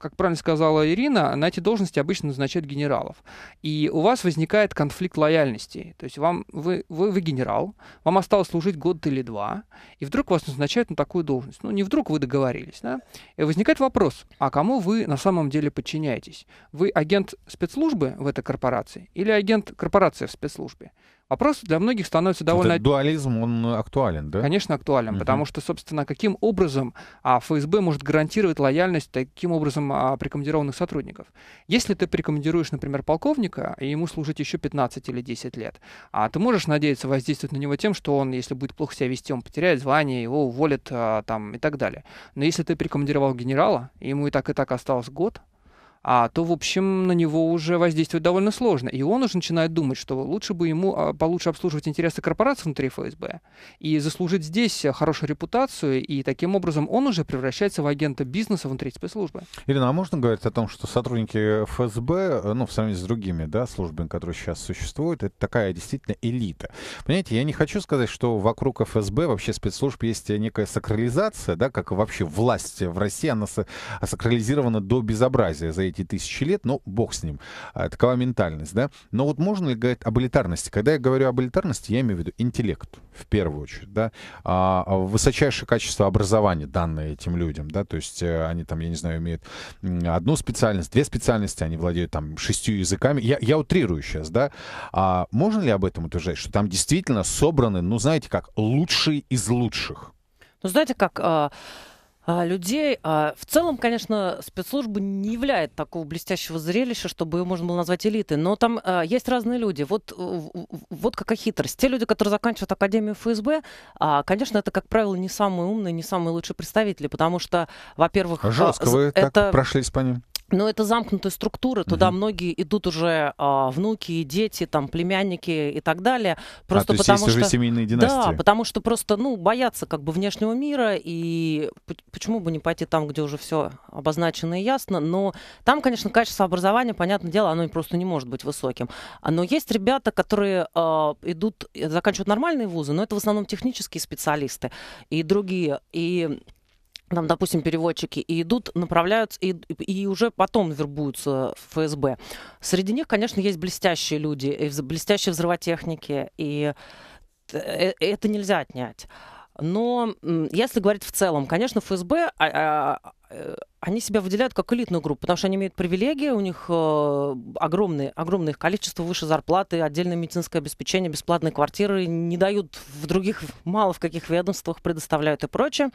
как правильно сказала Ирина, на эти должности обычно назначают генералов. И у вас возникает конфликт лояльностей. То есть вы генерал, вам осталось служить год или два, и вдруг вас назначают на такую должность. Ну, не вдруг вы договорились, да? И возникает вопрос, а кому вы на самом деле подчиняетесь? Вы агент спецслужбы в этой корпорации или агент корпорации в спецслужбе? Вопрос для многих становится довольно... Этот дуализм, он актуален, да? Конечно, актуален, потому что, собственно, каким образом ФСБ может гарантировать лояльность таким образом прикомандированных сотрудников? Если ты прикомандируешь, например, полковника, и ему служить еще 15 или 10 лет, ты можешь надеяться воздействовать на него тем, что он, если будет плохо себя вести, он потеряет звание, его уволят там, и так далее. Но если ты прикомандировал генерала, и ему и так осталось год, то, в общем, на него уже воздействовать довольно сложно. И он уже начинает думать, что лучше бы ему получше обслуживать интересы корпораций внутри ФСБ и заслужить здесь хорошую репутацию, и таким образом он уже превращается в агента бизнеса внутри спецслужбы. Ирина, а можно говорить о том, что сотрудники ФСБ, ну, в сравнении с другими, да, службами, которые сейчас существуют, это такая действительно элита? Понимаете, я не хочу сказать, что вокруг ФСБ, вообще спецслужб, есть некая сакрализация, да, как вообще власть в России, она сакрализирована до безобразия за эти тысячи лет, но бог с ним. Такова ментальность, да? Но вот можно ли говорить об элитарности? Когда я говорю об элитарности, я имею в виду интеллект, в первую очередь, да? Высочайшее качество образования, данное этим людям, да? То есть они там, я не знаю, имеют одну специальность, две специальности, они владеют там 6 языками. Я утрирую сейчас, да? Можно ли об этом утверждать, что там действительно собраны, ну, знаете как, лучшие из лучших? Ну, знаете как... людей. В целом, конечно, спецслужбы не является такого блестящего зрелища, чтобы ее можно было назвать элитой, но там есть разные люди. Вот какая хитрость. Те люди, которые заканчивают Академию ФСБ, конечно, это, как правило, не самые умные, не самые лучшие представители, потому что, во-первых... Жестко вы так прошлись по ним. Но это замкнутая структура, туда многие идут уже внуки, дети, там, племянники и так далее. Просто то есть уже семейные династии. Да, потому что просто, ну, боятся как бы внешнего мира, и почему бы не пойти там, где уже все обозначено и ясно, но там, конечно, качество образования, понятное дело, оно просто не может быть высоким. Но есть ребята, которые идут, заканчивают нормальные вузы, но это в основном технические специалисты и другие, и... там, допустим, переводчики, и идут, направляются, и уже потом вербуются в ФСБ. Среди них, конечно, есть блестящие люди, и блестящие взрывотехники, и это нельзя отнять. Но если говорить в целом, конечно, ФСБ... они себя выделяют как элитную группу, потому что они имеют привилегии, у них огромное их количество, выше зарплаты, отдельное медицинское обеспечение, бесплатные квартиры, не дают в других, мало в каких ведомствах предоставляют и прочее.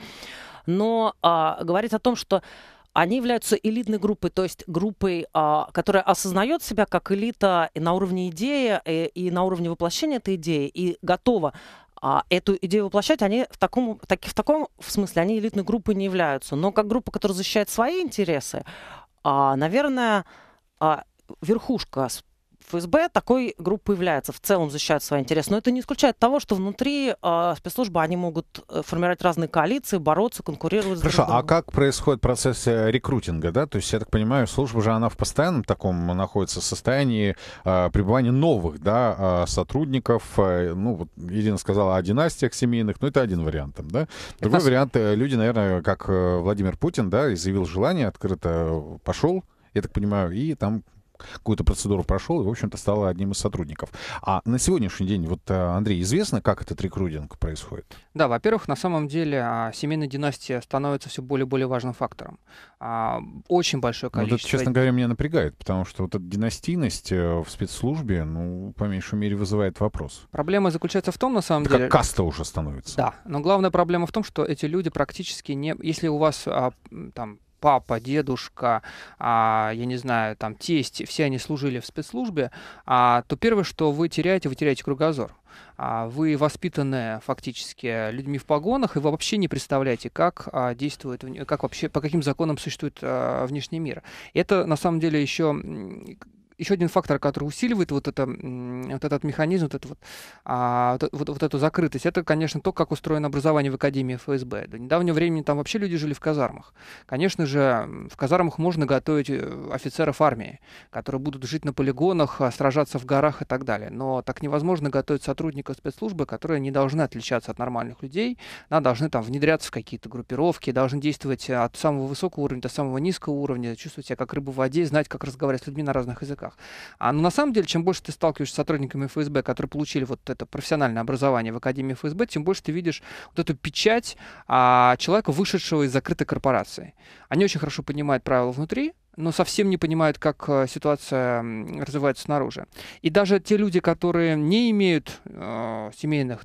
Но говорить о том, что они являются элитной группой, то есть группой, которая осознает себя как элита и на уровне идеи, и на уровне воплощения этой идеи, и готова эту идею воплощать, они в смысле, они элитной группой не являются. Но как группа, которая защищает свои интересы, наверное, верхушка ФСБ такой группы является, в целом защищает свои интересы. Но это не исключает того, что внутри спецслужбы они могут формировать разные коалиции, бороться, конкурировать. Хорошо, а как происходит процесс рекрутинга, да? То есть, я так понимаю, служба же, она в постоянном таком находится состоянии пребывания новых, да, сотрудников. Ну, вот Ирина сказала о династиях семейных, но это один вариант, там, да? Другой вариант, люди, наверное, как Владимир Путин, да, изъявил желание, открыто пошел, я так понимаю, и там... какую-то процедуру прошел и, в общем-то, стала одним из сотрудников. А на сегодняшний день, вот, Андрей, известно, как этот рекрутинг происходит? Да, во-первых, на самом деле семейная династия становится все более и более важным фактором. Очень большое количество... Вот это, честно говоря, меня напрягает, потому что вот эта династийность в спецслужбе, ну, по меньшей мере, вызывает вопрос. Проблема заключается в том, на самом деле... Как каста уже становится. Да, но главная проблема в том, что эти люди практически не... Если у вас там... папа, дедушка, я не знаю, там, тесть, все они служили в спецслужбе, то первое, что вы теряете кругозор. Вы воспитаны фактически людьми в погонах, и вы вообще не представляете, как действует, как вообще, по каким законам существует внешний мир. Это, на самом деле, еще... еще один фактор, который усиливает вот этот механизм, вот эту закрытость, это, конечно, то, как устроено образование в Академии ФСБ. До недавнего времени там вообще люди жили в казармах. Конечно же, в казармах можно готовить офицеров армии, которые будут жить на полигонах, сражаться в горах и так далее. Но так невозможно готовить сотрудников спецслужбы, которые не должны отличаться от нормальных людей, а должны там внедряться в какие-то группировки, должны действовать от самого высокого уровня до самого низкого уровня, чувствовать себя как рыба в воде, знать, как разговаривать с людьми на разных языках. Но на самом деле, чем больше ты сталкиваешься с сотрудниками ФСБ, которые получили вот это профессиональное образование в Академии ФСБ, тем больше ты видишь вот эту печать человека, вышедшего из закрытой корпорации. Они очень хорошо понимают правила внутри, но совсем не понимают, как ситуация развивается снаружи. И даже те люди, которые не имеют семейных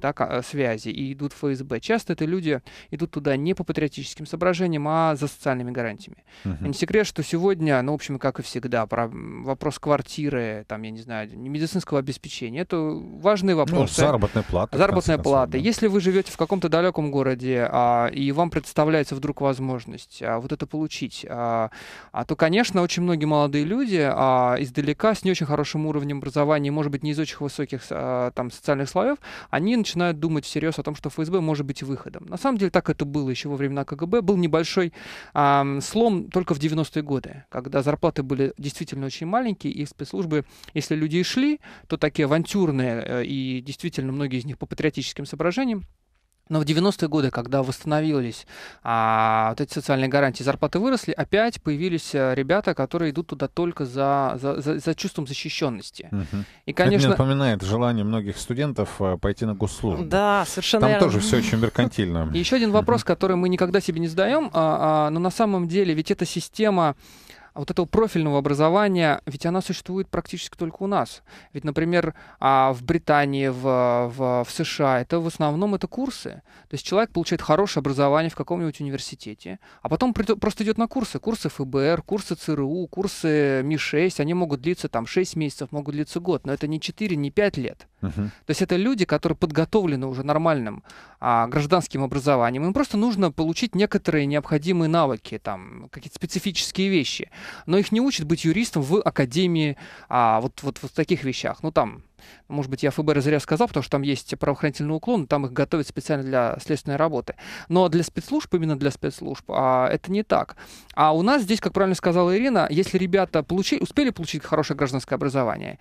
связей и идут в ФСБ, часто это люди идут туда не по патриотическим соображениям, а за социальными гарантиями. Не секрет, что сегодня, в общем, как и всегда, вопрос квартиры, я не знаю, медицинского обеспечения, это важные вопросы. Заработная плата. Если вы живете в каком-то далеком городе, и вам представляется вдруг возможность вот это получить, то, конечно, очень многие молодые люди издалека, с не очень хорошим уровнем образования, может быть, не из очень высоких социальных слоев, они начинают думать всерьез о том, что ФСБ может быть выходом. На самом деле, так это было еще во времена КГБ. Был небольшой слом только в 90-е годы, когда зарплаты были действительно очень маленькие, и спецслужбы, если люди шли, то такие авантюрные, и действительно многие из них по патриотическим соображениям. Но в 90-е годы, когда восстановились вот эти социальные гарантии, зарплаты выросли, опять появились ребята, которые идут туда только за чувством защищенности. И, конечно... Это мне напоминает желание многих студентов пойти на госслужбу. Да, совершенно верно. Там тоже все очень меркантильно. И еще один вопрос, который мы никогда себе не задаем, но на самом деле ведь эта система... вот этого профильного образования, ведь она существует практически только у нас. Ведь, например, в Британии, в США, это в основном это курсы. То есть человек получает хорошее образование в каком-нибудь университете, а потом просто идет на курсы. Курсы ФБР, курсы ЦРУ, курсы МИ-6, они могут длиться там 6 месяцев, могут длиться год, но это не 4, не 5 лет. То есть это люди, которые подготовлены уже нормальным гражданским образованием. Им просто нужно получить некоторые необходимые навыки, какие-то специфические вещи. Но их не учат быть юристом в академии вот в таких вещах. Может быть, я ФБР зря сказал, потому что там есть правоохранительный уклон, там их готовят специально для следственной работы. Но для спецслужб, именно для спецслужб, это не так. А у нас здесь, как правильно сказала Ирина, если ребята успели получить хорошее гражданское образование,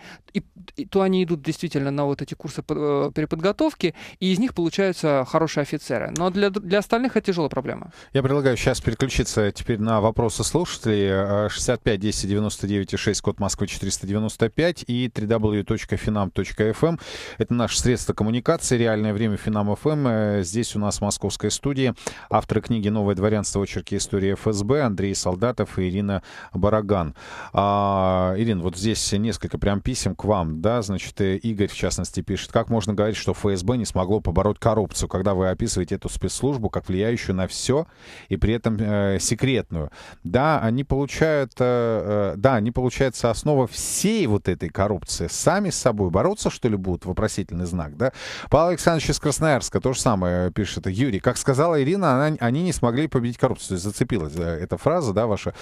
то они идут действительно на вот эти курсы переподготовки, и из них получаются хорошие офицеры. Но для остальных это тяжелая проблема. Я предлагаю сейчас переключиться теперь на вопросы слушателей. 65 10 99 6, код Москвы 495 и www.finam.fm. Это наше средство коммуникации. Реальное время Финам.ФМ. Здесь у нас в московской студии авторы книги «Новое дворянство. Очерки истории ФСБ» Андрей Солдатов и Ирина Бороган. Ирина, вот здесь несколько прям писем к вам, да, значит, Игорь, в частности, пишет: как можно говорить, что ФСБ не смогло побороть коррупцию, когда вы описываете эту спецслужбу как влияющую на все и при этом секретную? Да, они получаются основа всей вот этой коррупции. Сами с собой бороться, что ли, будут? Вопросительный знак, да? Павел Александрович из Красноярска то же самое пишет. Юрий, как сказала Ирина, они не смогли победить коррупцию. Зацепилась эта фраза, да, ваша.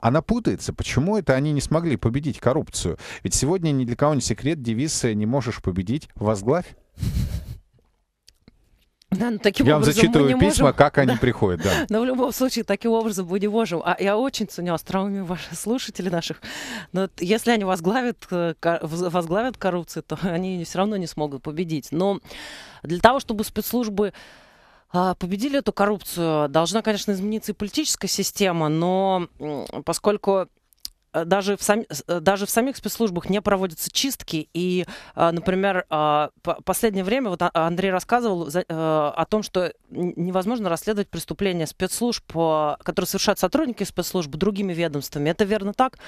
Она путается. Почему это они не смогли победить коррупцию? Ведь сегодня ни для кого не секрет, девиз «не можешь победить, возглавь». Да, я вам зачитываю письма, как они приходят. Да. Но в любом случае, таким образом мы не можем. Я очень ценю остроумие ваших слушателей наших. Но если они возглавят коррупцию, то они все равно не смогут победить. Но для того, чтобы спецслужбы победили эту коррупцию, должна, конечно, измениться и политическая система. Но поскольку... Даже в самих спецслужбах не проводятся чистки. И, например, в последнее время вот Андрей рассказывал о том, что невозможно расследовать преступления спецслужб, которые совершают сотрудники спецслужб другими ведомствами. Это верно так.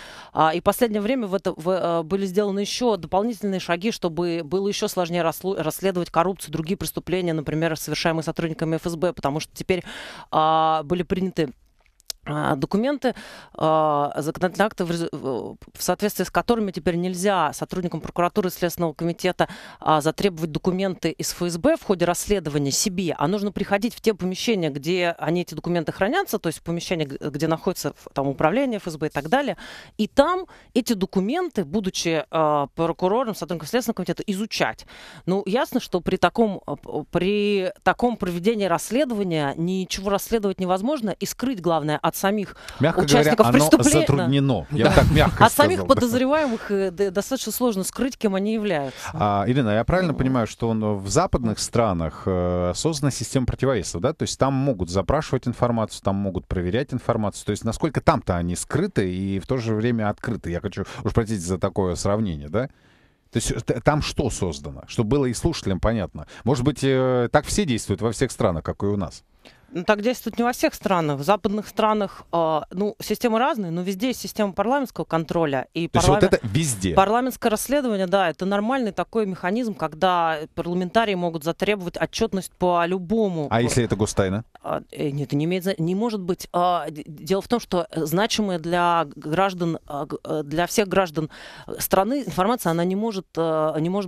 И в последнее время были сделаны еще дополнительные шаги, чтобы было еще сложнее расследовать коррупцию, другие преступления, например, совершаемые сотрудниками ФСБ, потому что теперь были приняты документы, законодательные акты, в соответствии с которыми теперь нельзя сотрудникам прокуратуры и Следственного комитета затребовать документы из ФСБ в ходе расследования себе, а нужно приходить в те помещения, где они, эти документы, хранятся, то есть в помещения, где находится там управление ФСБ и так далее, и там эти документы, будучи прокурором, сотрудником Следственного комитета, изучать. Ну, ясно, что при таком проведении расследования ничего расследовать невозможно, и скрыть, главное, от самих участников преступления. Затруднено. Я так мягко от самих подозреваемых достаточно сложно скрыть, кем они являются. Ирина, я правильно понимаю, что в западных странах создана система противовесов, да? То есть там могут запрашивать информацию, там могут проверять информацию. То есть насколько там-то они скрыты и в то же время открыты. Я хочу, уж простите за такое сравнение, да? То есть там что создано? Чтобы было и слушателям понятно. Может быть, так все действуют во всех странах, как и у нас? Так действует не во всех странах. В западных странах системы разные, но везде есть система парламентского контроля. И то есть вот это везде? Парламентское расследование, да, это нормальный такой механизм, когда парламентарии могут затребовать отчетность по любому... А если это гостайна? Нет, это не может быть. Дело в том, что значимая для всех граждан страны информация, она не может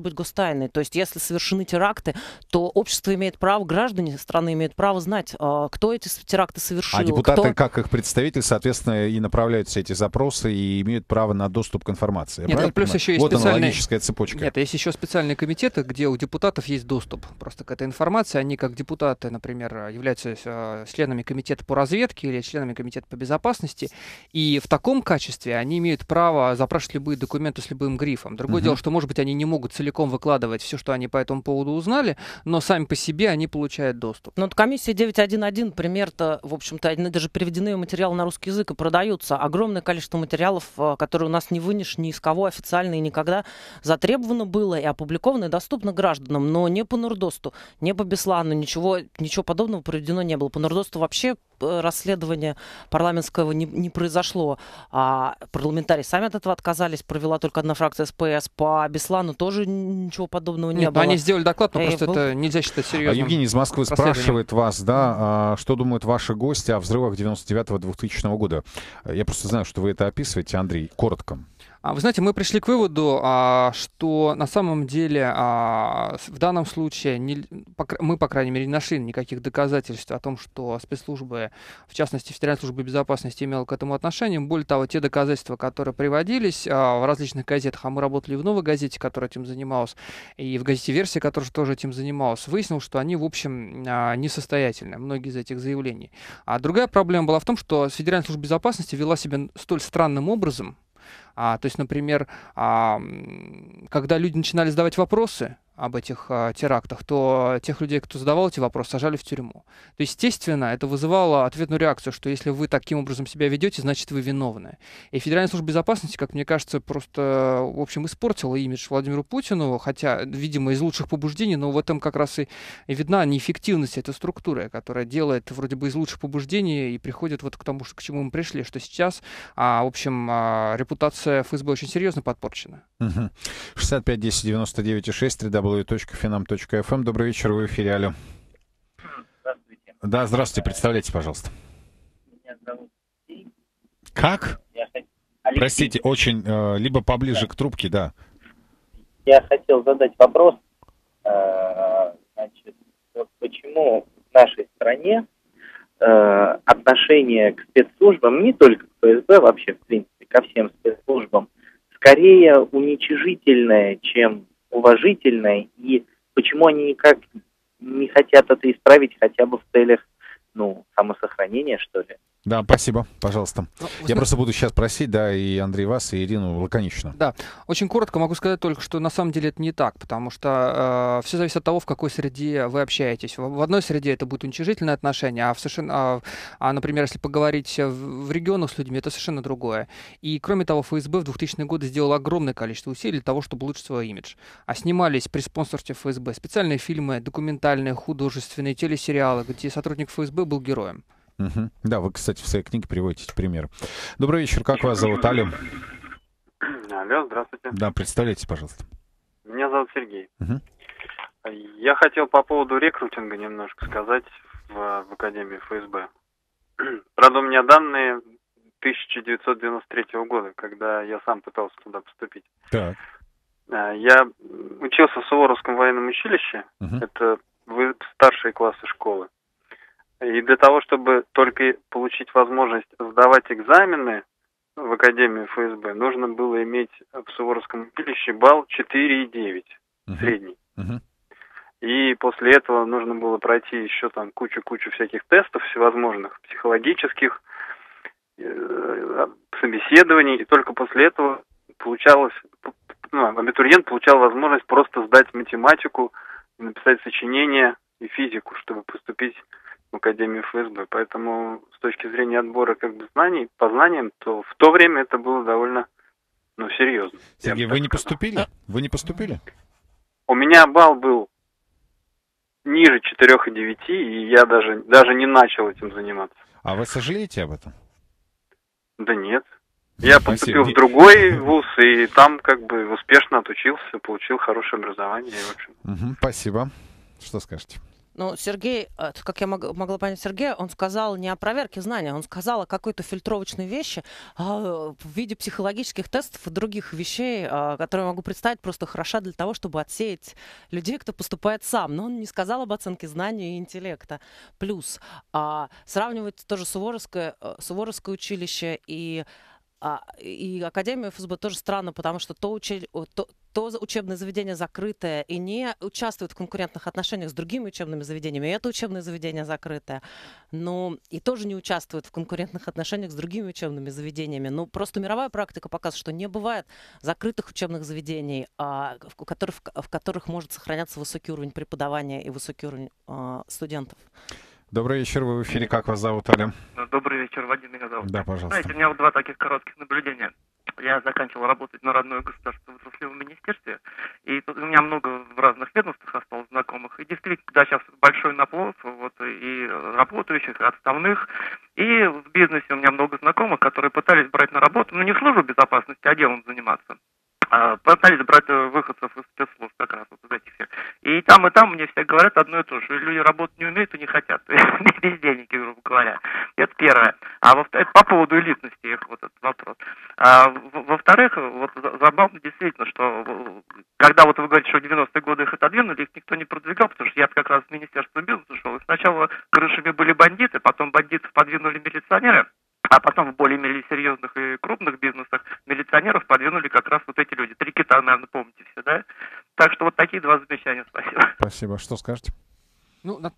быть гостайной. То есть если совершены теракты, то общество имеет право, граждане страны имеют право знать, кто эти теракты совершил. А депутаты, как их представители, соответственно, и направляют все эти запросы и имеют право на доступ к информации. Нет, плюс еще есть вот специальная... аналогическая цепочка. Нет, есть еще специальные комитеты, где у депутатов есть доступ просто к этой информации. Они, как депутаты, например, являются членами комитета по разведке или членами комитета по безопасности. И в таком качестве они имеют право запрашивать любые документы с любым грифом. Другое дело, что, может быть, они не могут целиком выкладывать все, что они по этому поводу узнали, но сами по себе они получают доступ. Но вот комиссия 9.1.1, пример-то, в общем-то, они даже переведены материалы на русский язык и продаются. Огромное количество материалов, которые у нас не вынешь ни из кого официально и никогда, затребовано было и опубликовано, и доступно гражданам, но не по Нордосту, не по Беслану, ничего подобного проведено не было. По Нордосту вообще расследования парламентского не произошло, а парламентарии сами от этого отказались, провела только одна фракция СПС. По Беслану тоже ничего подобного не было. Они сделали доклад, но просто это нельзя считать серьезным. Евгений из Москвы спрашивает вас, да, что думают ваши гости о взрывах 99-2000 года. Я просто знаю, что вы это описываете, Андрей, коротко. Вы знаете, мы пришли к выводу, что на самом деле в данном случае мы, по крайней мере, не нашли никаких доказательств о том, что спецслужбы, в частности, Федеральная служба безопасности, имела к этому отношение. Более того, те доказательства, которые приводились в различных газетах, а мы работали в «Новой газете», которая этим занималась, и в газете «Версия», которая тоже этим занималась, выяснилось, что они, в общем, несостоятельны, многие из этих заявлений. А другая проблема была в том, что Федеральная служба безопасности вела себя столь странным образом. То есть, например, когда люди начинали задавать вопросы об этих терактах, то тех людей, кто задавал эти вопросы, сажали в тюрьму. То есть, естественно, это вызывало ответную реакцию, что если вы таким образом себя ведете, значит, вы виновны. И Федеральная служба безопасности, как мне кажется, просто, в общем, испортила имидж Владимиру Путину, хотя, видимо, из лучших побуждений, но в этом как раз и видна неэффективность этой структуры, которая делает вроде бы из лучших побуждений и приходит вот к тому, к чему мы пришли, что сейчас, в общем, репутация ФСБ очень серьезно подпорчена. 65 10 99 6 3. www.finam.fm. Добрый вечер, вы в эфире. Алло. Здравствуйте. Да, здравствуйте, представляйте, пожалуйста. Меня зовут Алексей. Как? Алексей. Простите, очень, либо поближе, да, к трубке, да. Я хотел задать вопрос, значит, вот почему в нашей стране отношение к спецслужбам, не только к ФСБ, вообще, в принципе, ко всем спецслужбам, скорее уничижительное, чем уважительное, и почему они никак не хотят это исправить хотя бы в целях, самосохранения, что ли? Да, спасибо. Пожалуйста. Я просто буду сейчас просить, да, и Андрей вас, и Ирину лаконично. Да, очень коротко могу сказать только, что на самом деле это не так, потому что все зависит от того, в какой среде вы общаетесь. В одной среде это будет уничижительное отношение, например, если поговорить в регионах с людьми, это совершенно другое. И, кроме того, ФСБ в 2000-е годы сделало огромное количество усилий для того, чтобы улучшить свой имидж. А снимались при спонсорстве ФСБ специальные фильмы, документальные, художественные, телесериалы, где сотрудник ФСБ был героем. Угу. Да, вы, кстати, в своей книге приводите пример. Добрый вечер, как вас зовут? Алло. Алло, здравствуйте. Да, представляйтесь, пожалуйста. Меня зовут Сергей. Угу. Я хотел по поводу рекрутинга немножко сказать в Академии ФСБ. Правда, у меня данные 1993 года, когда я сам пытался туда поступить. Так. Я учился в Суворовском военном училище, это старшие классы школы. И для того, чтобы только получить возможность сдавать экзамены в Академию ФСБ, нужно было иметь в Суворовском училище балл 4,9, средний. И после этого нужно было пройти еще там кучу всяких тестов всевозможных, психологических, собеседований. И только после этого получалось, абитуриент получал возможность просто сдать математику, написать сочинение и физику, чтобы поступить в Академию ФСБ. Поэтому с точки зрения отбора знаний, по знаниям, то в то время это было довольно, серьезно. Сергей, вы не поступили? Да. Вы не поступили? У меня балл был ниже 4,9, и я даже не начал этим заниматься. А вы сожалеете об этом? Да нет. Я поступил в другой вуз, и там успешно отучился, получил хорошее образование. Спасибо. Что скажете? Сергей, как я могла понять Сергея, он сказал не о проверке знаний, он сказал о какой-то фильтровочной вещи в виде психологических тестов и других вещей, которые могу представить просто хороша для того, чтобы отсеять людей, кто поступает сам. Но он не сказал об оценке знаний и интеллекта. Плюс сравнивать тоже Суворовское училище и Академию ФСБ тоже странно, потому что то учебное заведение закрытое и не участвует в конкурентных отношениях с другими учебными заведениями, и это учебное заведение закрытое, и тоже не участвует в конкурентных отношениях с другими учебными заведениями. Просто мировая практика показывает, что не бывает закрытых учебных заведений, в которых может сохраняться высокий уровень преподавания и высокий уровень студентов. Добрый вечер, вы в эфире. Как вас зовут, Оля? Добрый вечер, Вадим меня зовут. Да, пожалуйста. Знаете, у меня вот два таких коротких наблюдения. Я заканчивал работать на родное государство в отраслевом министерстве, и тут у меня много в разных ведомствах осталось знакомых. И действительно, да, сейчас большой наплыв и работающих, и отставных, и в бизнесе у меня много знакомых, которые пытались брать на работу, не в службу безопасности, а делом заниматься. Пытались брать выходцев из спецслужб как раз вот из этих всех. И там мне все говорят одно и то же. Люди работать не умеют и не хотят. Бездельники, грубо говоря. Это первое. А во-вторых, по поводу элитности их вот этот вопрос. Во-вторых, вот забавно действительно, что когда вот вы говорите, что в 90-е годы их отодвинули, их никто не продвигал, потому что я как раз в Министерство бизнеса шел. Сначала крышами были бандиты, потом бандитов подвинули милиционеры. А потом в более серьезных и крупных бизнесах милиционеров подвинули как раз вот эти люди. Три кита, наверное, помните все, да? Так что вот такие два замечания. Спасибо. Спасибо. Что скажете?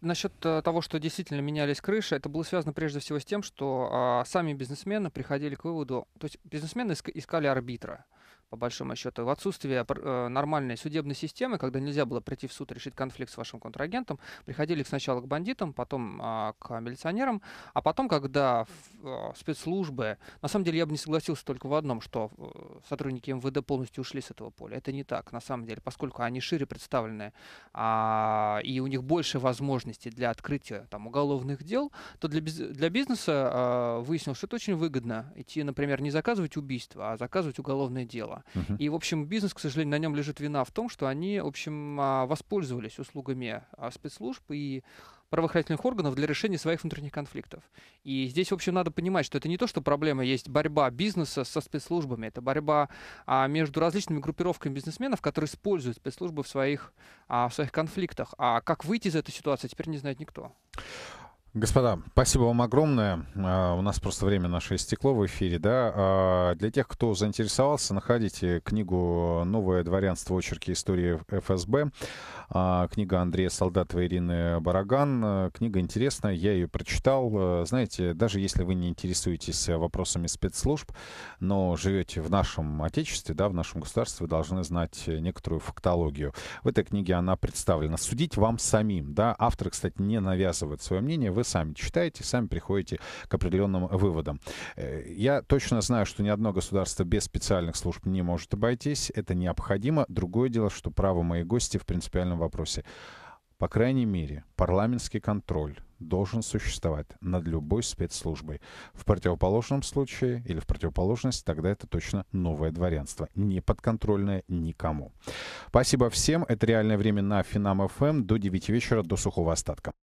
Насчет того, что действительно менялись крыши, это было связано прежде всего с тем, что сами бизнесмены приходили к выводу, то есть бизнесмены искали арбитра, по большому счету. В отсутствие нормальной судебной системы, когда нельзя было прийти в суд решить конфликт с вашим контрагентом, приходили сначала к бандитам, потом к милиционерам, а потом, когда спецслужбы... На самом деле я бы не согласился только в одном, что сотрудники МВД полностью ушли с этого поля. Это не так, на самом деле, поскольку они шире представлены, и у них больше возможностей для открытия уголовных дел, то для бизнеса выяснилось, что это очень выгодно идти, например, не заказывать убийство, а заказывать уголовное дело. И, в общем, бизнес, к сожалению, на нем лежит вина в том, что они, в общем, воспользовались услугами спецслужб и правоохранительных органов для решения своих внутренних конфликтов. И здесь, в общем, надо понимать, что это не то, что проблема, есть борьба бизнеса со спецслужбами, это борьба между различными группировками бизнесменов, которые используют спецслужбы в своих конфликтах. А как выйти из этой ситуации, теперь не знает никто. Господа, спасибо вам огромное. У нас просто время наше истекло в эфире. Да? Для тех, кто заинтересовался, находите книгу «Новое дворянство. Очерки истории ФСБ». Книга Андрея Солдатова и Ирины Бороган. Книга интересная, я ее прочитал. Знаете, даже если вы не интересуетесь вопросами спецслужб, но живете в нашем отечестве, да, в нашем государстве, вы должны знать некоторую фактологию. В этой книге она представлена. Судить вам самим. Да? Автор, кстати, не навязывает свое мнение. Вы сами читаете, сами приходите к определенным выводам. Я точно знаю, что ни одно государство без специальных служб не может обойтись. Это необходимо. Другое дело, что правы мои гости в принципиальном вопросе. По крайней мере, парламентский контроль должен существовать над любой спецслужбой. В противоположном случае или в противоположность, тогда это точно новое дворянство, не подконтрольное никому. Спасибо всем. Это «Реальное время» на Финам.ФМ. До 9 вечера, до сухого остатка.